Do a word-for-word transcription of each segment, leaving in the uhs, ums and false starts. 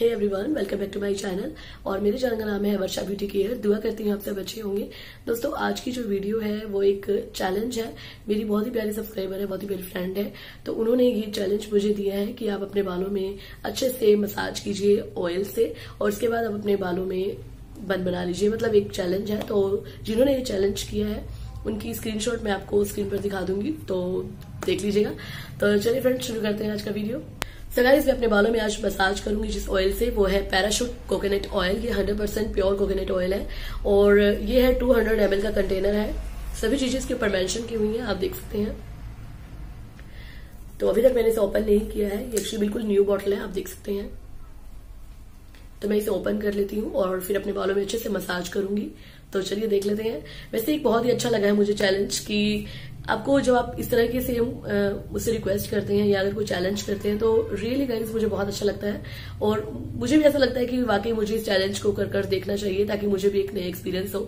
Hey everyone, welcome back to my channel. और मेरे channel का नाम है वर्षा ब्यूटी केयर। दुआ करती हूँ आप सब अच्छे होंगे। दोस्तों, आज की जो वीडियो है वो एक चैलेंज है। मेरी बहुत ही प्यारी सब्सक्राइबर है, बहुत ही प्यारी फ्रेंड है, तो उन्होंने ये चैलेंज मुझे दिया है कि आप अपने बालों में अच्छे से मसाज कीजिए ऑयल से और उसके बाद आप अपने बालों में बन बना लीजिए। मतलब एक चैलेंज है, तो जिन्होंने ये चैलेंज किया है उनकी स्क्रीनशॉट मैं आपको स्क्रीन पर दिखा दूंगी, तो देख लीजिएगा। तो चलिए फ्रेंड्स, शुरू करते हैं आज का वीडियो। सो गाइस, मैं अपने बालों में आज मसाज करूंगी जिस ऑयल से, वो है पैराशूट कोकोनट ऑयल। ये hundred percent pure coconut oil है और ये है टू हंड्रेड एम एल का कंटेनर है। सभी चीजें इसके ऊपर मेंशन की हुई हैं, आप देख सकते हैं। तो अभी तक मैंने इसे ओपन नहीं किया है, ये एक्चुअली बिल्कुल न्यू बॉटल है, आप देख सकते हैं। तो मैं इसे ओपन कर लेती हूँ और फिर अपने बालों में अच्छे से मसाज करूंगी। तो चलिए देख लेते हैं। वैसे एक बहुत ही अच्छा लगा है मुझे चैलेंज कि आपको जब आप इस तरह के से मुझसे रिक्वेस्ट करते हैं या अगर कोई चैलेंज करते हैं तो रियली गाइस मुझे बहुत अच्छा लगता है। और मुझे भी ऐसा लगता है कि वाकई मुझे इस चैलेंज को कर कर देखना चाहिए ताकि मुझे भी एक नया एक्सपीरियंस हो।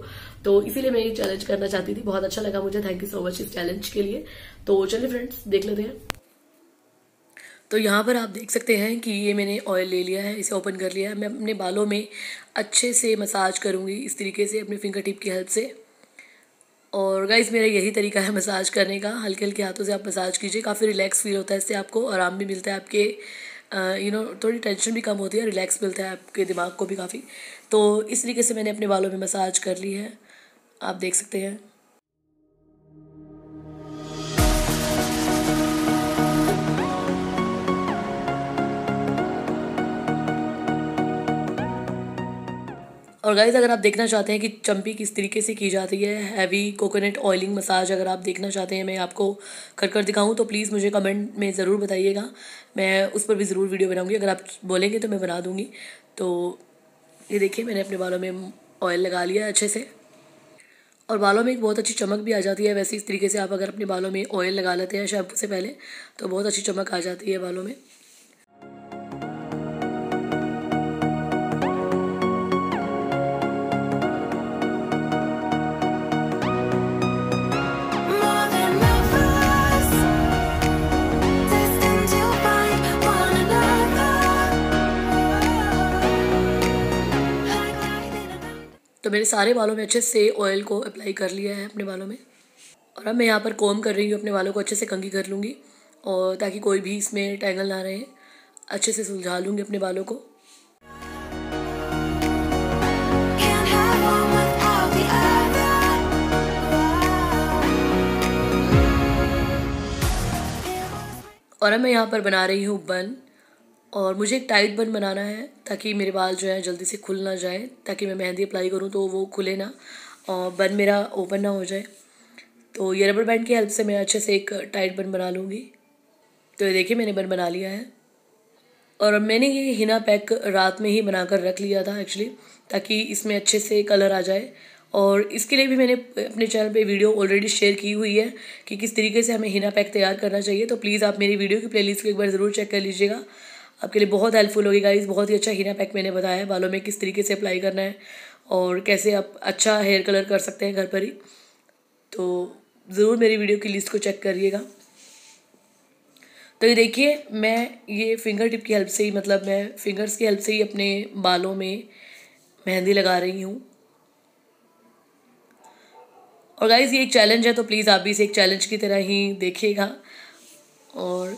तो इसीलिए मैं ये चैलेंज करना चाहती थी। बहुत अच्छा लगा मुझे, थैंक यू सो मच इस चैलेंज के लिए। तो चलिए फ्रेंड्स, देख लेते हैं। तो यहाँ पर आप देख सकते हैं कि ये मैंने ऑयल ले लिया है, इसे ओपन कर लिया है। मैं अपने बालों में अच्छे से मसाज करूँगी इस तरीके से अपने फिंगर टिप की हेल्प से। और गाइस, मेरा यही तरीका है मसाज करने का। हल्के हल्के हाथों से आप मसाज कीजिए, काफ़ी रिलैक्स फील होता है इससे। आपको आराम भी मिलता है, आपके यू नो थोड़ी टेंशन भी कम होती है, रिलैक्स मिलता है आपके दिमाग को भी काफ़ी। तो इस तरीके से मैंने अपने बालों में मसाज कर ली है, आप देख सकते हैं। और गाइस, अगर आप देखना चाहते हैं कि चम्पी किस तरीके से की जाती है, हैवी कोकोनट ऑयलिंग मसाज, अगर आप देखना चाहते हैं मैं आपको कर कर दिखाऊं तो प्लीज़ मुझे कमेंट में ज़रूर बताइएगा। मैं उस पर भी ज़रूर वीडियो बनाऊंगी, अगर आप बोलेंगे तो मैं बना दूंगी। तो ये देखिए, मैंने अपने बालों में ऑयल लगा लिया अच्छे से और बालों में एक बहुत अच्छी चमक भी आ जाती है। वैसे इस तरीके से आप अगर अपने बालों में ऑयल लगा लेते हैं शैम्पू से पहले तो बहुत अच्छी चमक आ जाती है बालों में। तो मैंने सारे बालों में अच्छे से ऑयल को अप्लाई कर लिया है अपने बालों में। और अब मैं यहाँ पर कॉम्ब कर रही हूँ, अपने बालों को अच्छे से कंघी कर लूँगी और ताकि कोई भी इसमें टैंगल ना रहे। अच्छे से सुलझा लूँगी अपने बालों को। और अब मैं यहाँ पर बना रही हूँ बन, और मुझे एक टाइट बन बनाना है ताकि मेरे बाल जो है जल्दी से खुल ना जाए, ताकि मैं मेहंदी अप्लाई करूं तो वो खुले ना और बन मेरा ओपन ना हो जाए। तो ये रबर बैंड की हेल्प से मैं अच्छे से एक टाइट बन बना लूँगी। तो ये देखिए, मैंने बन बना लिया है। और मैंने ये हिना पैक रात में ही बनाकर रख लिया था एक्चुअली, ताकि इसमें अच्छे से कलर आ जाए। और इसके लिए भी मैंने अपने चैनल पे वीडियो ऑलरेडी शेयर की हुई है कि किस तरीके से हमें हिना पैक तैयार करना चाहिए। तो प्लीज़ आप मेरी वीडियो की प्लेलिस्ट को एक बार ज़रूर चेक कर लीजिएगा, आपके लिए बहुत हेल्पफुल होगी गाइस। बहुत ही अच्छा हीरा पैक मैंने बताया है बालों में किस तरीके से अप्लाई करना है और कैसे आप अच्छा हेयर कलर कर सकते हैं घर पर ही। तो ज़रूर मेरी वीडियो की लिस्ट को चेक करिएगा। तो ये देखिए, मैं ये फिंगर टिप की हेल्प से ही, मतलब मैं फिंगर्स की हेल्प से ही अपने बालों में मेहंदी लगा रही हूँ। और गाइज़, ये एक चैलेंज है तो प्लीज़ आप भी इसे एक चैलेंज की तरह ही देखिएगा। और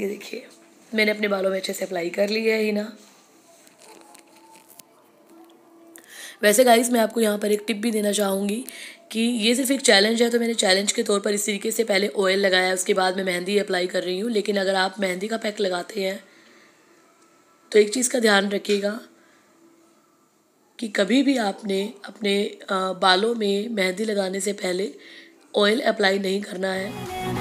ये देखिए, मैंने अपने बालों में अच्छे से अप्लाई कर ली है हिना। वैसे गाइस, मैं आपको यहाँ पर एक टिप भी देना चाहूँगी कि ये सिर्फ एक चैलेंज है, तो मैंने चैलेंज के तौर पर इस तरीके से पहले ऑयल लगाया, उसके बाद मैं मेहंदी अप्लाई कर रही हूँ। लेकिन अगर आप मेहंदी का पैक लगाते हैं तो एक चीज़ का ध्यान रखिएगा कि कभी भी आपने अपने बालों में मेहंदी लगाने से पहले ऑयल अप्लाई नहीं करना है,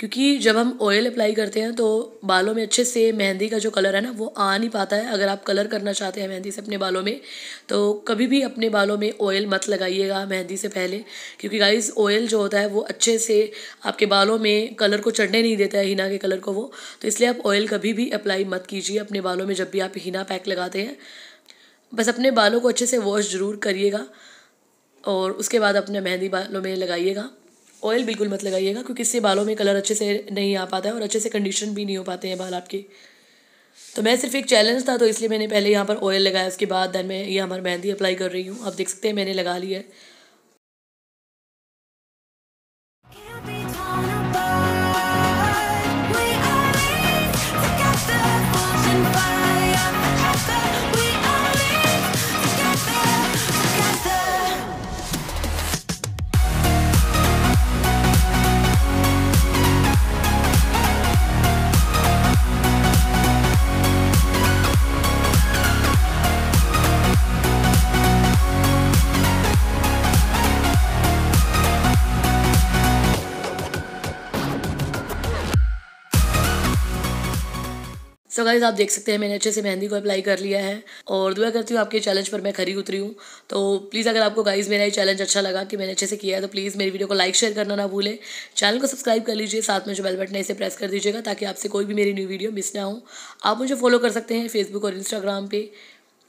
क्योंकि जब हम ऑयल अप्लाई करते हैं तो बालों में अच्छे से मेहंदी का जो कलर है ना वो आ नहीं पाता है। अगर आप कलर करना चाहते हैं मेहंदी से अपने बालों में तो कभी भी अपने बालों में ऑयल मत लगाइएगा मेहंदी से पहले, क्योंकि गाइस ऑयल जो होता है वो अच्छे से आपके बालों में कलर को चढ़ने नहीं देता है, हिना के कलर को वो। तो इसलिए आप ऑयल कभी भी अप्लाई मत कीजिए अपने बालों में जब भी आप हिना पैक लगाते हैं। बस अपने बालों को अच्छे से वॉश ज़रूर करिएगा और उसके बाद अपने मेहंदी बालों में लगाइएगा। ऑयल बिल्कुल मत लगाइएगा, क्योंकि इससे बालों में कलर अच्छे से नहीं आ पाता है और अच्छे से कंडीशन भी नहीं हो पाते हैं बाल आपके। तो मैं सिर्फ एक चैलेंज था तो इसलिए मैंने पहले यहाँ पर ऑयल लगाया, उसके बाद देन मैं ये हमारी मेहंदी अप्लाई कर रही हूँ। आप देख सकते हैं मैंने लगा लिया है। सो गाइस आप देख सकते हैं मैंने अच्छे से मेहंदी को अप्लाई कर लिया है और दुआ करती हूँ आपके चैलेंज पर मैं खरी उतरी हूँ। तो प्लीज़ अगर आपको गाइस मेरा ये चैलेंज अच्छा लगा कि मैंने अच्छे से किया है तो प्लीज़ मेरी वीडियो को लाइक शेयर करना ना भूलें, चैनल को सब्सक्राइब कर लीजिए, साथ में जो बेल बटन है इसे प्रेस कर दीजिएगा ताकि आपसे कोई भी मेरी न्यू वीडियो मिस ना हो। आप मुझे फॉलो कर सकते हैं फेसबुक और इंस्टाग्राम पे।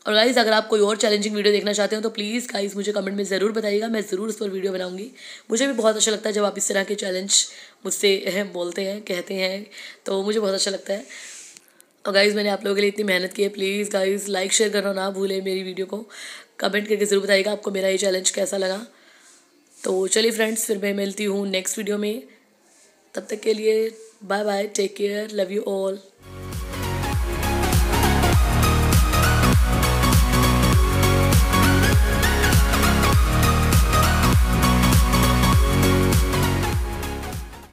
और गाइस अगर आप कोई और चैलेंजिंग वीडियो देखना चाहते हो तो प्लीज़ गाइस मुझे कमेंट में ज़रूर बताइएगा, मैं ज़रूर उस पर वीडियो बनाऊंगी। मुझे भी बहुत अच्छा लगता है जब आप इस तरह के चैलेंज मुझसे बोलते हैं कहते हैं, तो मुझे बहुत अच्छा लगता है। और गाइज़ मैंने आप लोगों के लिए इतनी मेहनत की है, प्लीज़ गाइज़ लाइक शेयर करना ना भूलें, मेरी वीडियो को कमेंट करके ज़रूर बताइएगा आपको मेरा ये चैलेंज कैसा लगा। तो चलिए फ्रेंड्स फिर मैं मिलती हूँ नेक्स्ट वीडियो में, तब तक के लिए bye bye, take care, love you all.